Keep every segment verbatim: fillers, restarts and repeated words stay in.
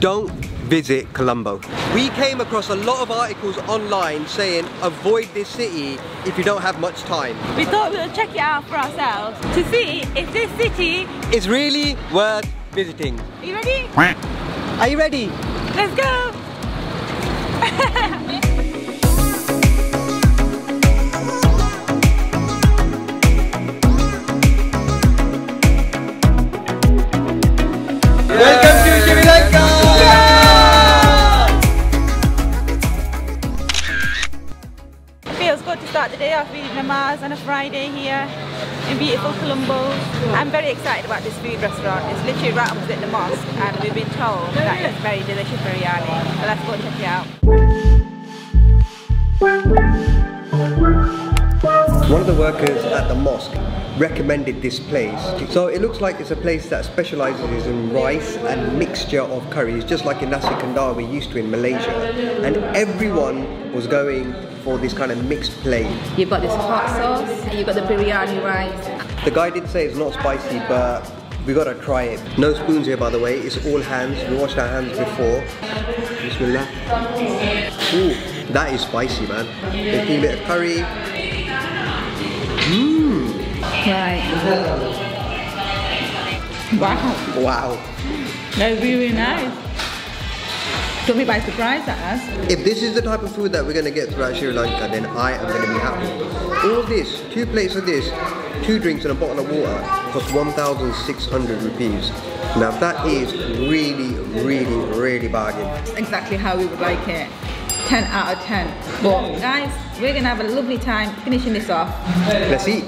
don't visit Colombo. We came across a lot of articles online saying avoid this city if you don't have much time. We thought we'll check it out for ourselves to see if this city is really worth visiting. Are you ready? Are you ready? Let's go! The day after Namaz on a Friday here in beautiful Colombo. I'm very excited about this food restaurant. It's literally right opposite the mosque and we've been told that it's very delicious biryani. So let's go check it out. One of the workers at the mosque recommended this place. So it looks like it's a place that specialises in rice and mixture of curries, just like in Nasi Kandar we're used to in Malaysia. And everyone was going for this kind of mixed plate. You've got this hot sauce, and you've got the biryani rice. The guy did say it's not spicy, but we gotta try it. No spoons here, by the way. It's all hands. We washed our hands before. Bismillah. Ooh, that is spicy, man. A little bit of curry. Right. Wow. Wow. That's really nice. Don't be by surprise at us. If this is the type of food that we're going to get throughout Sri Lanka, then I am going to be happy. All this, two plates of this, two drinks and a bottle of water cost one thousand six hundred rupees. Now that is really, really, really bargain. That's exactly how we would like it. ten out of ten. But guys, we're going to have a lovely time finishing this off. Let's eat.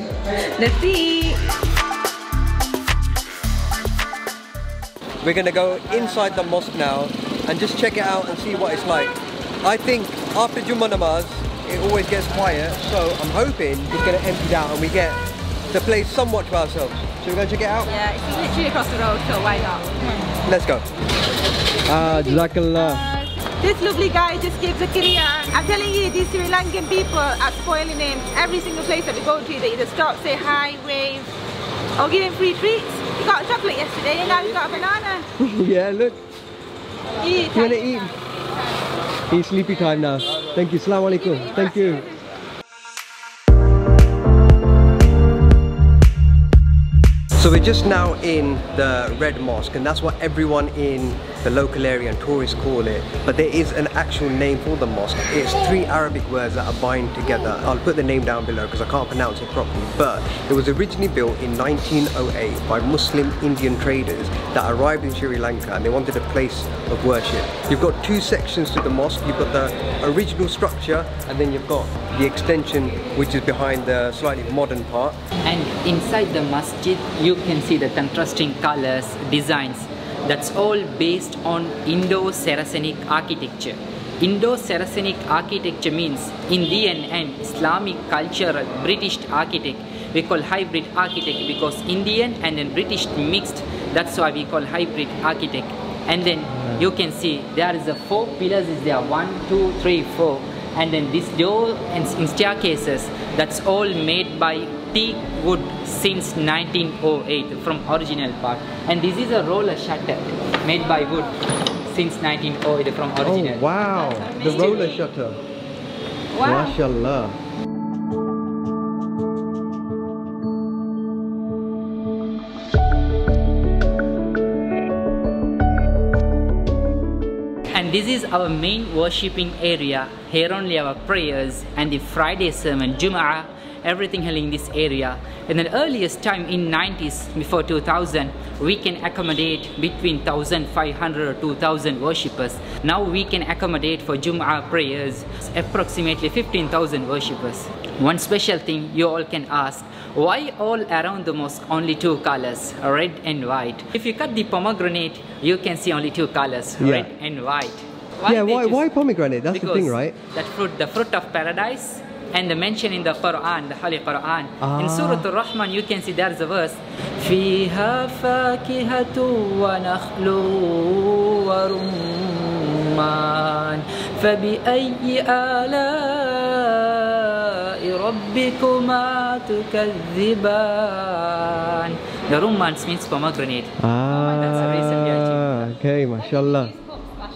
Let's eat. We're going to go inside the mosque now and just check it out and see what it's like. I think after Juma'a namaz, it always gets quiet. So I'm hoping it's going to empty out and we get the place somewhat to ourselves. Should we go check it out? Yeah, it's literally across the road, so why not? Let's go. Ah, Jazakallah. This lovely guy just gave Zakaria. I'm telling you, these Sri Lankan people are spoiling him. Every single place that we go to, they either stop, say hi, wave, or give him free treats. He got a chocolate yesterday and now he got a banana. Yeah, look. Eat. You want to eat? It's sleepy time now. Thank you. Assalamu alaikum. Thank you. So we're just now in the Red Mosque, and that's what everyone in the local area and tourists call it. But there is an actual name for the mosque. It's three Arabic words that are bind together. I'll put the name down below because I can't pronounce it properly. But it was originally built in nineteen oh eight by Muslim Indian traders that arrived in Sri Lanka and they wanted a place of worship. You've got two sections to the mosque. You've got the original structure and then you've got the extension which is behind the slightly modern part. And inside the masjid you You can see the contrasting colors, designs. That's all based on Indo-Saracenic architecture. Indo-Saracenic architecture means Indian and Islamic cultural British architect. We call hybrid architect because Indian and then British mixed. That's why we call hybrid architect. And then you can see there is a four pillars is there, one, two, three, four. And then this door and staircases, that's all made by teak wood since nineteen oh eight from original part. And this is a roller shutter made by wood since nineteen oh eight from original. Oh wow, the roller shutter. Wow. MashaAllah. This is our main worshipping area. Here only our prayers and the Friday sermon, Juma'a, everything held in this area. In the earliest time in nineties, before two thousand, we can accommodate between one thousand five hundred or two thousand worshippers. Now we can accommodate for Juma'a prayers, approximately fifteen thousand worshippers. One special thing you all can ask, why all around the mosque only two colors, red and white? If you cut the pomegranate, you can see only two colors, yeah. Red and white. Why yeah, why, why pomegranate? That's the thing, right? That fruit, the fruit of paradise, and the mention in the Quran, the Holy Quran. Ah. In Surah al-Rahman, you can see there's a verse. Fiha fakihatu wa nakhlu wa rumman, fabi'ayyi alai rabbikuma tukadziban. The rumman means pomegranate. Ah, that's the reason we are here. Okay, mashallah.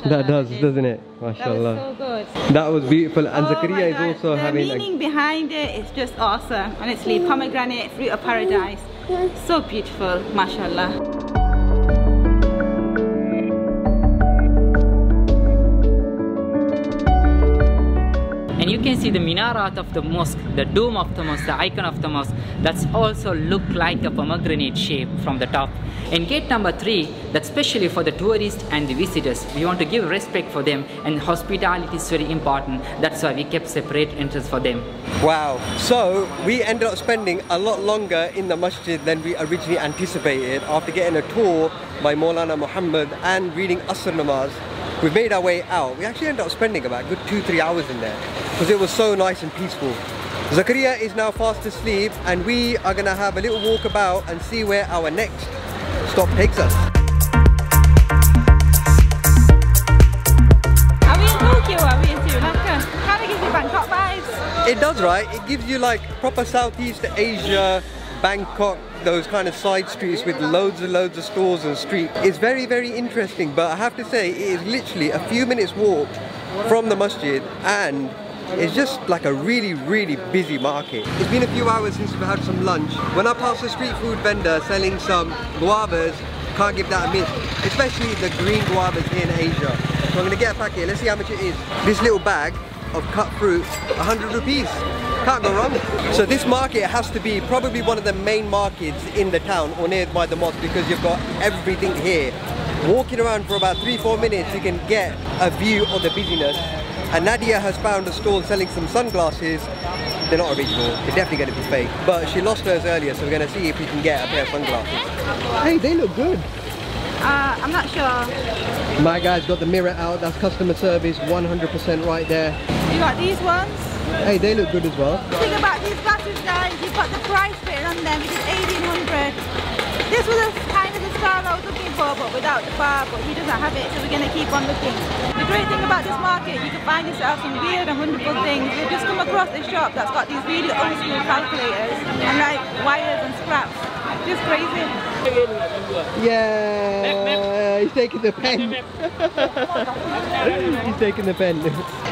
That does, doesn't it? MashaAllah. That was so good. That was beautiful. And oh Zakaria is also the having... The meaning a... behind it is just awesome. Honestly, pomegranate, fruit of paradise. So beautiful, MashaAllah. And you can see the minarat of the mosque, the dome of the mosque, the icon of the mosque, that's also look like a pomegranate shape from the top. And gate number three, that's especially for the tourists and the visitors. We want to give respect for them, and hospitality is very important. That's why we kept separate entrance for them. Wow, so we ended up spending a lot longer in the masjid than we originally anticipated after getting a tour by Mawlana Muhammad and reading Asr Namaz. We made our way out. We actually ended up spending about a good two, three hours in there because it was so nice and peaceful. Zakaria is now fast asleep and we are going to have a little walk about and see where our next stop takes us. Are we in Tokyo? Are we in Sri Lanka? Kind of gives you Bangkok vibes. It does, right? It gives you like proper Southeast Asia, Bangkok, those kind of side streets with loads and loads of stores and streets. It's very, very interesting, but I have to say it is literally a few minutes walk from the masjid and it's just like a really, really busy market. It's been a few hours since we've had some lunch. When I pass a street food vendor selling some guavas, can't give that a miss, especially the green guavas here in Asia. So I'm going to get a packet, let's see how much it is. This little bag of cut fruit, one hundred rupees. Can't go wrong. So this market has to be probably one of the main markets in the town or nearby the mosque because you've got everything here. Walking around for about three, four minutes, you can get a view of the busyness. And Nadia has found a stall selling some sunglasses. They're not original, they're definitely going to be fake. But she lost hers earlier, so we're going to see if we can get a pair of sunglasses. Hey, they look good. Uh, I'm not sure. My guy's got the mirror out, that's customer service, one hundred percent right there. You got these ones? Hey, they look good as well. The thing about these glasses, guys, you've got the price written on them, which is eighteen hundred. This was a kind of the style I was looking for, but without the bar, but he doesn't have it, so we're going to keep on looking. The great thing about this market, you can find yourself some weird and wonderful things. We've just come across a shop that's got these really old school calculators and like wires and scraps. Just crazy. Yeah, he's taking the pen. He's taking the pen.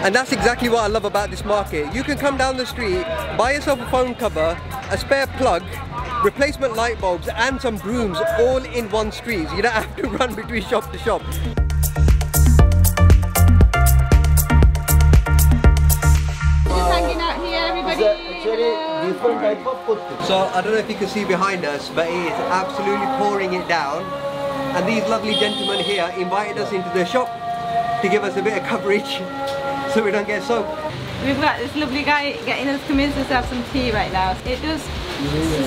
And that's exactly what I love about this market. You can come down the street, buy yourself a phone cover, a spare plug, replacement light bulbs and some brooms all in one street. You don't have to run between shop to shop. So I don't know if you can see behind us, but it is absolutely pouring it down. And these lovely gentlemen here invited us into their shop to give us a bit of coverage so we don't get soaked. We've got this lovely guy getting us convinced us to have some tea right now. It does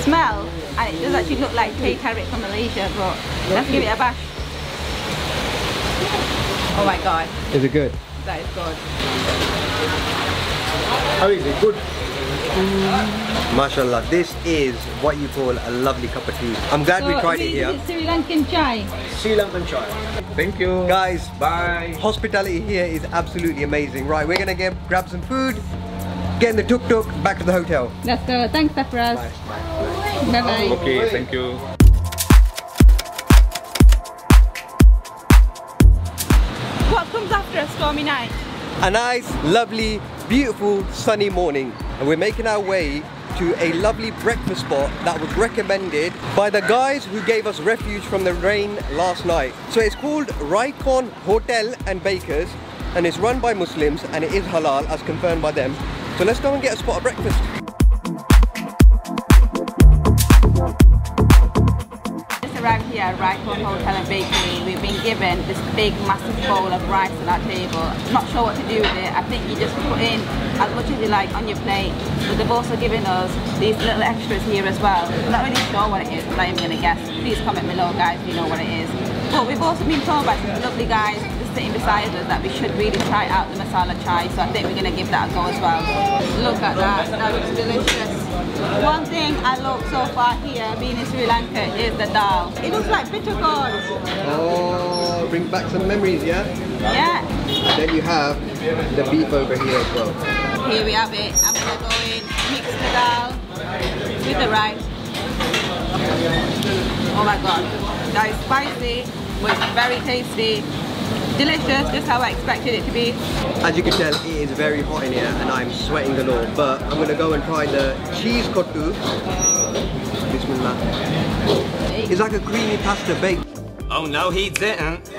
smell and it does actually look like teh tarik from Malaysia, but let's give it a bash. Oh my god. Is it good? That is good. How is it? Good. Mm. Mashallah, this is what you call a lovely cup of tea. I'm glad so we tried it here. Sri Lankan chai. Sri Lankan chai. Thank you. Guys, bye. Hospitality here is absolutely amazing. Right, we're going to get grab some food, get in the tuk-tuk, back to the hotel. Let's go. Thanks, Safraz. Bye-bye. Okay, thank you. What comes after a stormy night? A nice, lovely, beautiful, sunny morning. And we're making our way to a lovely breakfast spot that was recommended by the guys who gave us refuge from the rain last night. So it's called Ryko Hotel and Bakery, and it's run by Muslims and it is halal as confirmed by them. So let's go and get a spot of breakfast. Just arrived here at Ryko Hotel and Bakery. We've been given this big massive bowl of rice at our table. I'm not sure what to do with it. I think you just put in as much as you like on your plate, but they've also given us these little extras here as well. I'm not really sure what it is, but I'm going to guess. Please comment below, guys, if you know what it is. But we've also been told by some lovely guys just sitting beside us that we should really try out the masala chai, so I think we're going to give that a go as well. Look at that, that looks delicious. One thing I love so far here, being in Sri Lanka, is the dal. It looks like bitter gourd. Oh, bring back some memories, yeah? Yeah. And then you have the beef over here as well. Here we have it. I'm going to go in, mix the dal with the rice. Oh my god, that is spicy, but it's very tasty. delicious, just how I expected it to be. As you can tell, it is very hot in here and I'm sweating galore, but I'm going to go and try the cheese kottu. Bismillah. It's like a creamy pasta bake. Oh no, he didn't.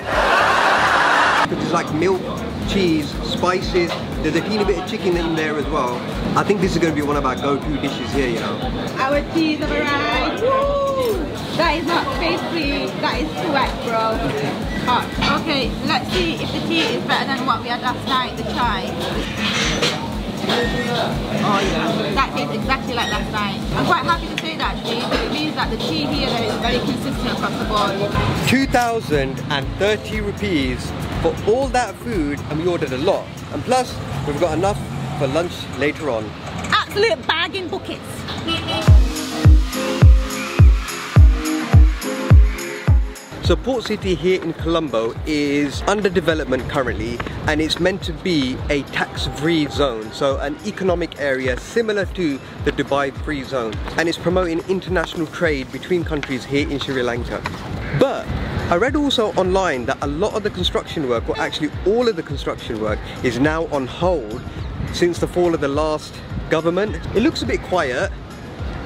It's like milk, cheese, spices. There's a teeny bit of chicken in there as well. I think this is going to be one of our go-to dishes here, you know. Our cheese of a ride. Woo! That is not pastry. That is sweat, bro. Hot. Okay, let's see if the tea is better than what we had last night, the chai. Oh yeah, that tastes exactly like last night. I'm quite happy to say that actually, so it means that the tea here is very consistent across the board. two thousand thirty rupees for all that food, and we ordered a lot. And plus, we've got enough for lunch later on. Absolute bag in buckets. So Port City here in Colombo is under development currently, and it's meant to be a tax-free zone, so an economic area similar to the Dubai Free Zone. And it's promoting international trade between countries here in Sri Lanka. But I read also online that a lot of the construction work, or actually all of the construction work, is now on hold since the fall of the last government. It looks a bit quiet.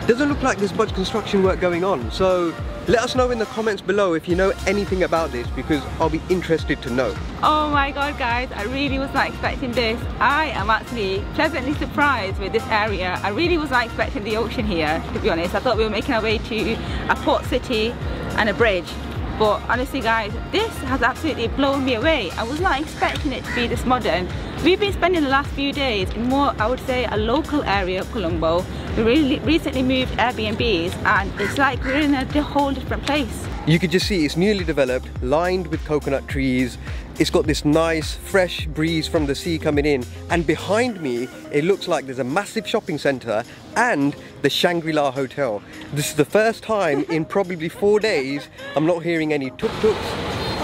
Doesn't look like there's much construction work going on, so let us know in the comments below if you know anything about this, because I'll be interested to know. Oh my god guys, I really was not expecting this. I am actually pleasantly surprised with this area. I really was not expecting the ocean here, to be honest. I thought we were making our way to a port city and a bridge. But honestly guys, this has absolutely blown me away. I was not expecting it to be this modern. We've been spending the last few days in more, I would say, a local area of Colombo. We really recently moved Airbnbs and it's like we're in a whole different place. You could just see it's newly developed, lined with coconut trees. It's got this nice fresh breeze from the sea coming in, and behind me it looks like there's a massive shopping centre and the Shangri-La Hotel. This is the first time in probably four days I'm not hearing any tuk-tuks,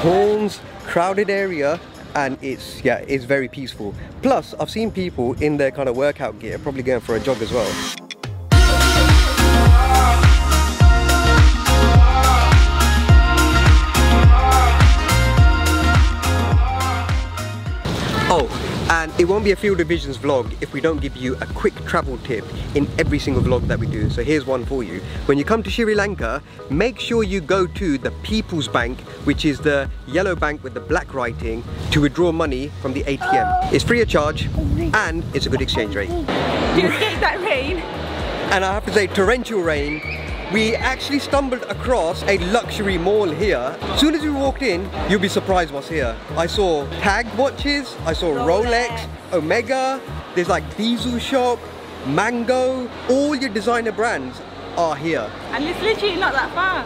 horns, crowded area, and it's, yeah, it's very peaceful. Plus I've seen people in their kind of workout gear probably going for a jog as well. Oh, and it won't be a Field of Visions vlog if we don't give you a quick travel tip in every single vlog that we do. So here's one for you. When you come to Sri Lanka, make sure you go to the People's Bank, which is the yellow bank with the black writing, to withdraw money from the A T M. It's free of charge and it's a good exchange rate. Just get that rain. And I have to say, torrential rain. We actually stumbled across a luxury mall here. As soon as we walked in, you'll be surprised what's here. I saw Tag watches, I saw Rolex, Rolex Omega, there's like Diesel Shop, Mango, all your designer brands are here. And it's literally not that far.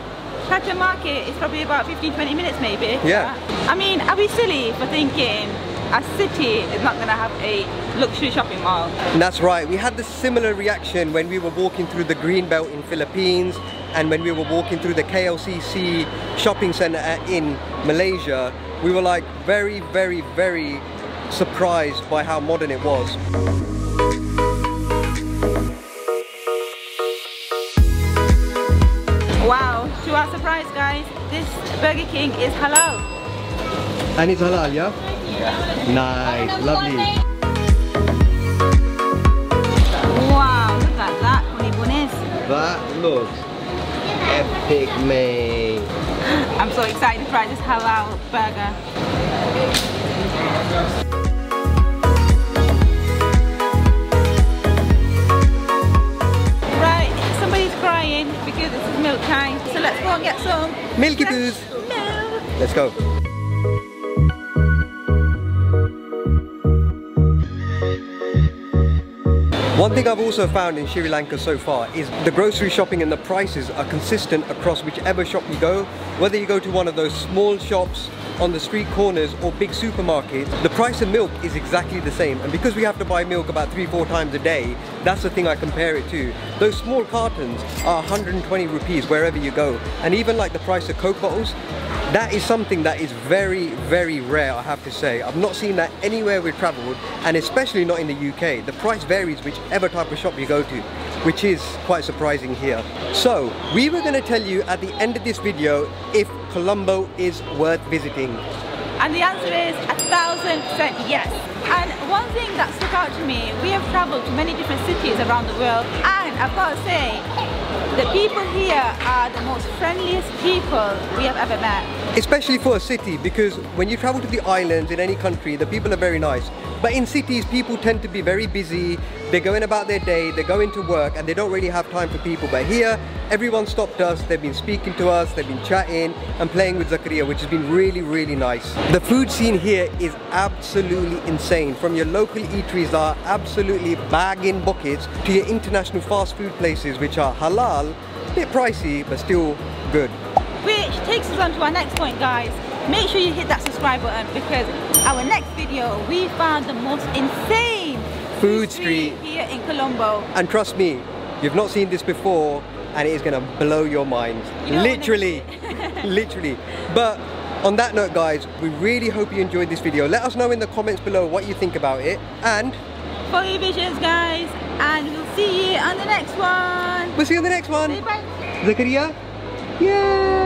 Pettah Market is probably about fifteen to twenty minutes maybe. Yeah. I mean, are we silly for thinking a city is not going to have a luxury shopping mall? And that's right, we had the similar reaction when we were walking through the Green Belt in Philippines, and when we were walking through the K L C C shopping centre in Malaysia. We were like very, very, very surprised by how modern it was. Wow, to our surprise guys, this Burger King is halal. And it's halal, yeah? Yeah. Nice, lovely. Wow, look at that, that looks epic, mate. I'm so excited to try this halal burger. Right, somebody's crying because it's milk time, so let's go and get some milky booze. Milk. Let's go. One thing I've also found in Sri Lanka so far is the grocery shopping and the prices are consistent across whichever shop you go. Whether you go to one of those small shops on the street corners or big supermarkets, the price of milk is exactly the same. And because we have to buy milk about three, four times a day, that's the thing I compare it to. Those small cartons are one hundred twenty rupees wherever you go. And even like the price of Coke bottles, that is something that is very, very rare, I have to say. I've not seen that anywhere we've travelled, and especially not in the U K. The price varies whichever type of shop you go to, which is quite surprising here. So, we were going to tell you at the end of this video if Colombo is worth visiting. And the answer is a thousand percent yes. And one thing that stuck out to me, we have traveled to many different cities around the world, and I've got to say, the people here are the most friendliest people we have ever met. Especially for a city, because when you travel to the islands in any country, the people are very nice. But in cities, people tend to be very busy, they're going about their day, they're going to work, and they don't really have time for people. But here, everyone stopped us, they've been speaking to us, they've been chatting and playing with Zakaria, which has been really, really nice. The food scene here is absolutely insane. From your local eateries that are absolutely bagging buckets, to your international fast food places, which are halal, a bit pricey but still good. Which takes us on to our next point, guys. Make sure you hit that subscribe button, because our next video, we found the most insane food street here in Colombo. And trust me, you've not seen this before and it is going to blow your minds. You literally, literally. But on that note, guys, we really hope you enjoyed this video. Let us know in the comments below what you think about it. And Forty visions, guys, and we'll see you on the next one. We'll see you on the next one. Say bye. Zakaria? Yeah.